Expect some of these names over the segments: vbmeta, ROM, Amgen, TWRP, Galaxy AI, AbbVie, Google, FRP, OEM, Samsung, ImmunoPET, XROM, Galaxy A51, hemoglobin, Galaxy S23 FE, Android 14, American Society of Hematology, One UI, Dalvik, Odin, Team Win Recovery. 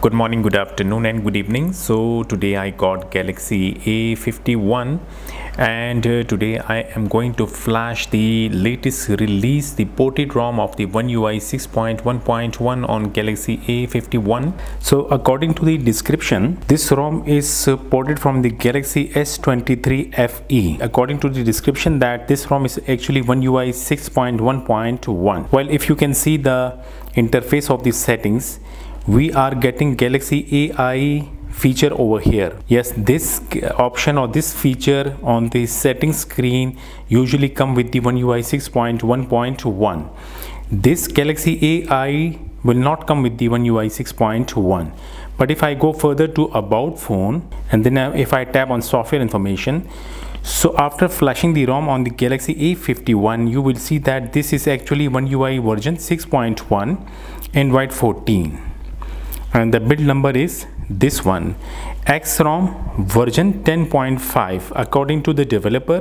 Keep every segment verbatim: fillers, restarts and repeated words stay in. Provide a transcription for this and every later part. Good morning, good afternoon and good evening. So today I got Galaxy A fifty-one and uh, today I am going to flash the latest release, the ported ROM of the One U I six point one point one on Galaxy A fifty-one. So according to the description, this ROM is uh, ported from the Galaxy S twenty-three F E. According to the description that this ROM is actually One U I six point one point one. Well, if you can see the interface of the settings, we are getting Galaxy A I feature over here. Yes, this option or this feature on the settings screen usually come with the One U I six point one point one. This Galaxy A I will not come with the One U I six point one. But if I go further to About Phone and then if I tap on Software Information, so after flashing the ROM on the Galaxy A fifty-one, you will see that this is actually One U I version six point one and Android fourteen. And the build number is this one, X ROM version ten point five. According to the developer,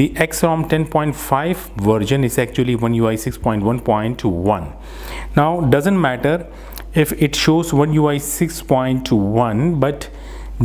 the X ROM ten point five version is actually One U I six point one point one. Now doesn't matter if it shows One U I six point one, but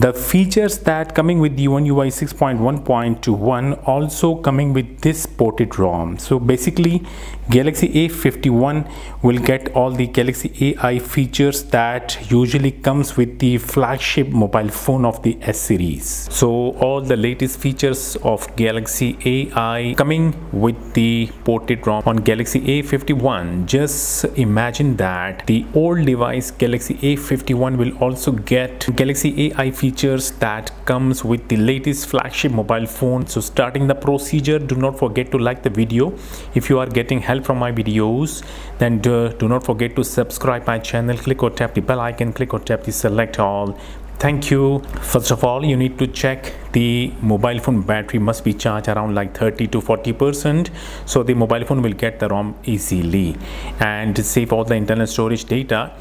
the features that coming with the One U I six point one point one also coming with this ported ROM. So basically Galaxy A fifty-one will get all the Galaxy A I features that usually comes with the flagship mobile phone of the S series. So all the latest features of Galaxy A I coming with the ported ROM on Galaxy A fifty-one. Just imagine that the old device Galaxy A fifty-one will also get Galaxy A I features features that comes with the latest flagship mobile phone. So starting the procedure, do not forget to like the video. If you are getting help from my videos, then do, do not forget to subscribe my channel. Click or tap the bell icon, click or tap the select all. Thank you. First of all, you need to check the mobile phone battery must be charged around like thirty to forty percent, so the mobile phone will get the ROM easily. And save all the internal storage data,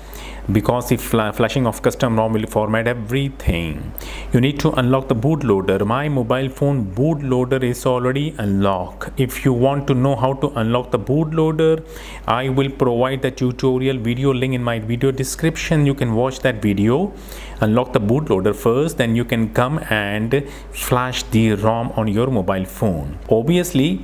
because the fl flashing of custom ROM will format everything. You need to unlock the bootloader. My mobile phone bootloader is already unlocked. If you want to know how to unlock the bootloader, I will provide the tutorial video link in my video description. You can watch that video. Unlock the bootloader first, then you can come and flash the ROM on your mobile phone. Obviously,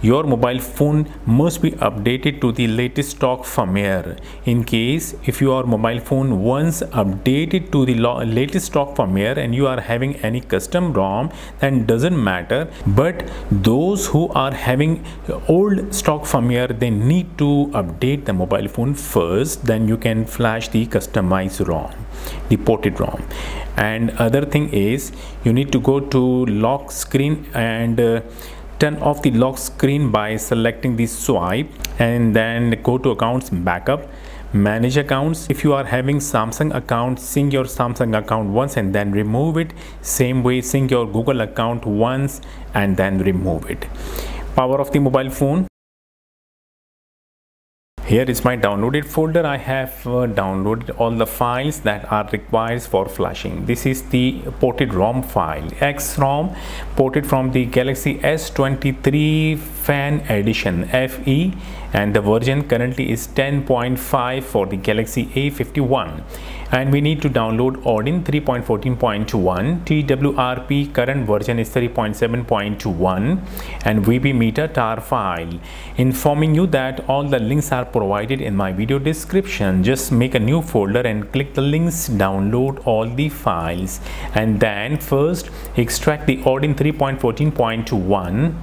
your mobile phone must be updated to the latest stock firmware. In case if your mobile phone once updated to the latest stock firmware and you are having any custom ROM, then doesn't matter. But those who are having old stock firmware, they need to update the mobile phone first, then you can flash the customized ROM, the ported ROM. And other thing is, you need to go to lock screen and uh, turn off the lock screen by selecting the swipe, and then go to accounts, backup, manage accounts. If you are having Samsung account, sync your Samsung account once and then remove it. Same way, sync your Google account once and then remove it. Power of the mobile phone. Here is my downloaded folder. I have uh, downloaded all the files that are required for flashing. This is the ported ROM file, X ROM ported from the Galaxy S twenty-three Fan Edition F E, and the version currently is ten point five for the Galaxy A fifty-one. And we need to download Odin three point fourteen point one, T W R P current version is three point seven point one, and V B meter tar file. Informing you that all the links are provided in my video description. Just make a new folder and click the links, download all the files, and then first extract the Odin three point fourteen point one.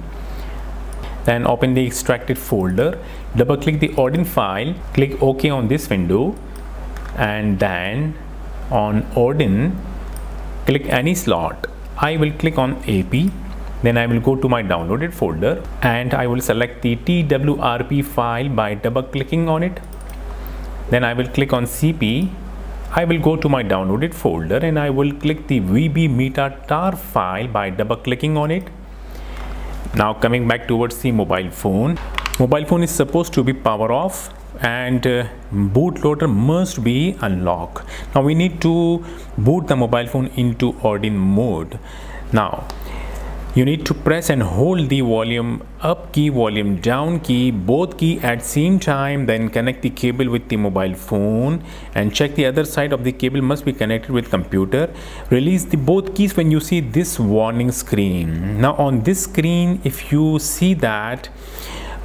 Then open the extracted folder, double click the Odin file, click OK on this window, and then on Odin click any slot. I will click on A P, then I will go to my downloaded folder and I will select the T W R P file by double clicking on it. Then I will click on C P. I will go to my downloaded folder and I will click the V B meter tar file by double clicking on it. Now coming back towards the mobile phone. Mobile phone is supposed to be power off and uh, bootloader must be unlocked. Now we need to boot the mobile phone into Odin mode. Now you need to press and hold the volume up key, volume down key, both key at same time. Then connect the cable with the mobile phone and check the other side of the cable must be connected with computer. Release the both keys when you see this warning screen. Now on this screen, if you see that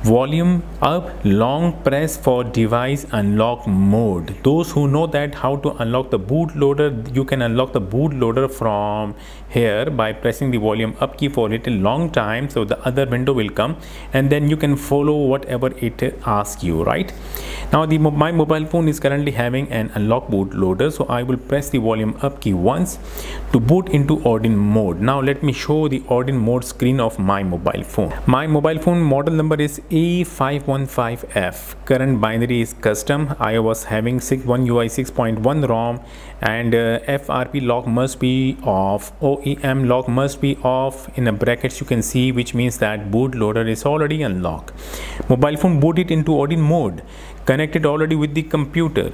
volume up, long press for device unlock mode. Those who know that how to unlock the bootloader, you can unlock the bootloader from here by pressing the volume up key for a little long time. So the other window will come and then you can follow whatever it asks you, right? Now the my mobile phone is currently having an unlock bootloader. So I will press the volume up key once to boot into Odin mode. Now let me show the Odin mode screen of my mobile phone. My mobile phone model number is A five one five F. Current binary is custom. I was having One U I six point one ROM and uh, F R P lock must be off, O E M lock must be off. In the brackets you can see, which means that bootloader is already unlocked. Mobile phone booted into Odin mode, connected already with the computer.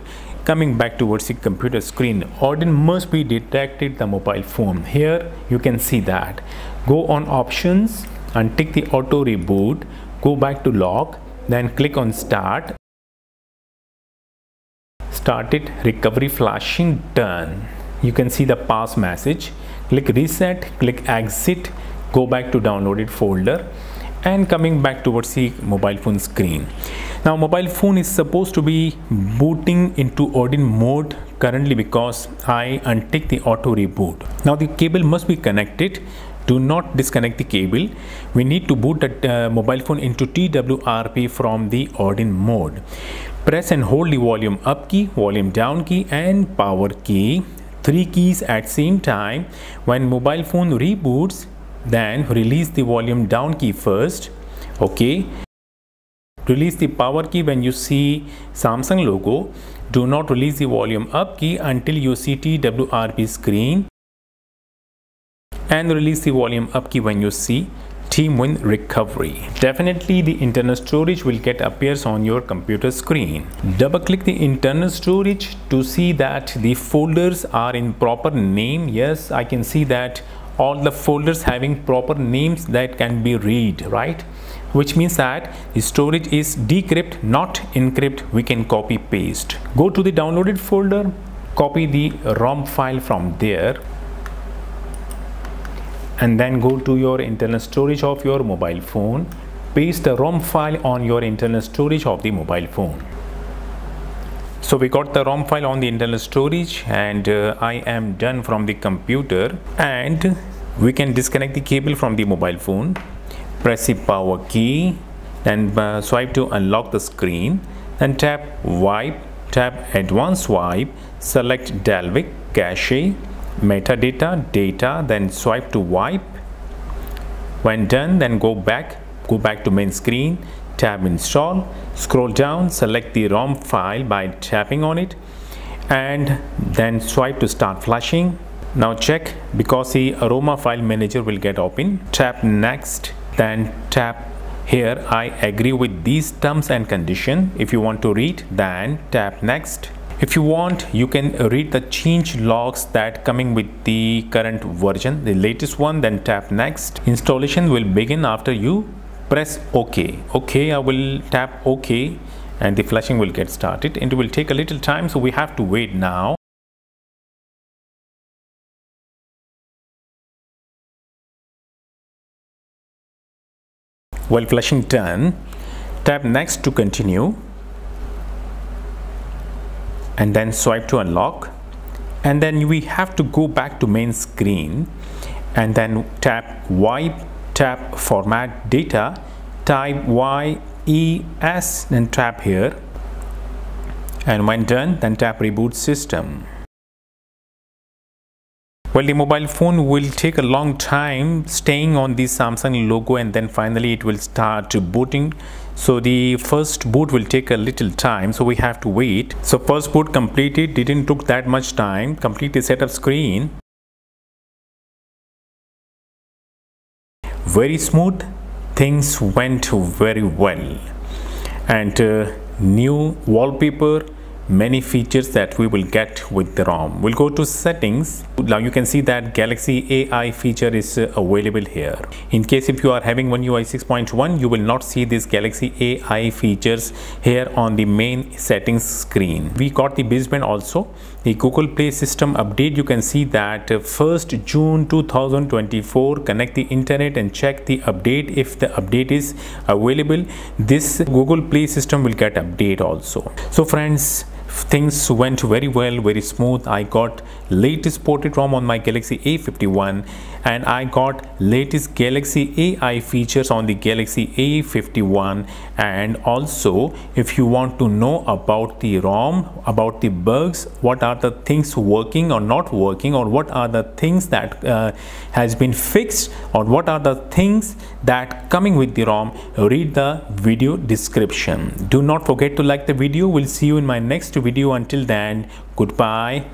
Coming back towards the computer screen, Odin must be detected the mobile phone. Here you can see that. Go on options and tick the auto reboot. Go back to lock, then click on start. Started recovery flashing, done. You can see the pass message. Click reset, click exit, go back to downloaded folder and coming back towards the mobile phone screen. Now mobile phone is supposed to be booting into Odin mode currently because I untick the auto reboot. Now the cable must be connected. Do not disconnect the cable. We need to boot the uh, mobile phone into T W R P from the Odin mode. Press and hold the volume up key, volume down key and power key. Three keys at same time. When mobile phone reboots, then release the volume down key first. Okay. Release the power key when you see Samsung logo. Do not release the volume up key until you see T W R P screen. And release the volume up key when you see Team Win Recovery. Definitely the internal storage will get appears on your computer screen. Double click the internal storage to see that the folders are in proper name. Yes, I can see that all the folders having proper names that can be read, right? Which means that the storage is decrypt, not encrypt. We can copy paste. Go to the downloaded folder, copy the ROM file from there. And then go to your internal storage of your mobile phone. Paste the ROM file on your internal storage of the mobile phone. So we got the ROM file on the internal storage and uh, I am done from the computer. And we can disconnect the cable from the mobile phone. Press the power key and uh, swipe to unlock the screen. Then tap wipe, tap advanced swipe, select Dalvik, cache, metadata, data, then swipe to wipe. When done, then go back, go back to main screen, tab install, scroll down, select the ROM file by tapping on it and then swipe to start flashing. Now check because the aroma file manager will get open. Tap next, then tap here, I agree with these terms and condition. If you want to read, then tap next. If you want, you can read the change logs that coming with the current version, the latest one, then tap next. Installation will begin after you press OK. OK, I will tap OK and the flashing will get started. And it will take a little time, so we have to wait now. While flashing done, tap next to continue. And then swipe to unlock and then we have to go back to main screen and then tap wipe, tap format data, type Y E S, then tap here and when done then tap reboot system. Well, the mobile phone will take a long time staying on the Samsung logo and then finally it will start booting. So the first boot will take a little time, so we have to wait. So first boot completed, didn't took that much time. Complete the setup screen. Very smooth, things went very well. And uh, new wallpaper, many features that we will get with the ROM. We'll go to settings. Now you can see that Galaxy A I feature is uh, available here. In case if you are having One U I six point one, you will not see this Galaxy A I features here on the main settings screen. We got the baseband also. The Google Play System update, you can see that uh, first June two thousand twenty-four, connect the internet and check the update. If the update is available, this Google Play System will get update also. So friends, things went very well, very smooth. I got latest ported ROM on my Galaxy A fifty-one and I got latest Galaxy A I features on the Galaxy A fifty-one. And also, if you want to know about the ROM, about the bugs, what are the things working or not working, or what are the things that uh, has been fixed, or what are the things that coming with the ROM, read the video description. Do not forget to like the video. We'll see you in my next video. Until then, goodbye.